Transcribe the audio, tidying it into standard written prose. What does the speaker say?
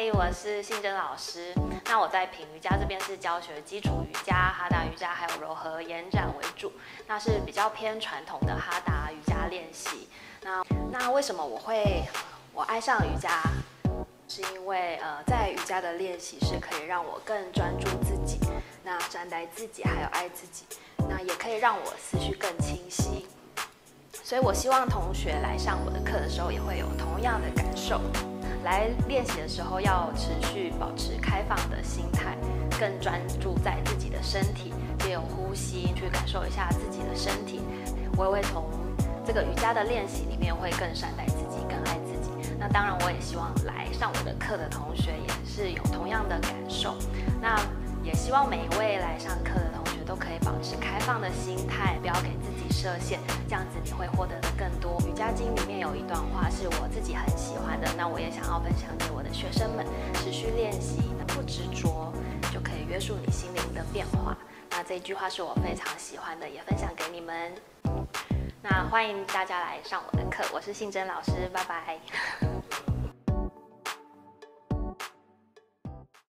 嘿，我是信真老师。那我在品瑜伽这边是教学基础瑜伽、哈达瑜伽还有柔和延展为主，那是比较偏传统的哈达瑜伽练习。那为什么我爱上瑜伽？ 是因为在瑜伽的练习是可以让我更专注自己，那善待自己，还有爱自己，那也可以让我思绪更清晰。所以我希望同学来上我的课的时候也会有同样的感受。来练习的时候要持续保持开放的心态，更专注在自己的身体，借由呼吸去感受一下自己的身体。我也会从这个瑜伽的练习里面会更善待自己，更爱自己。 那当然，我也希望来上我的课的同学也是有同样的感受。那也希望每一位来上课的同学都可以保持开放的心态，不要给自己设限，这样子你会获得的更多。瑜伽经里面有一段话是我自己很喜欢的，那我也想要分享给我的学生们：持续练习，不执着，就可以约束你心灵的变化。那这句话是我非常喜欢的，也分享给你们。那欢迎大家来上我的课，我是信真老师，拜拜。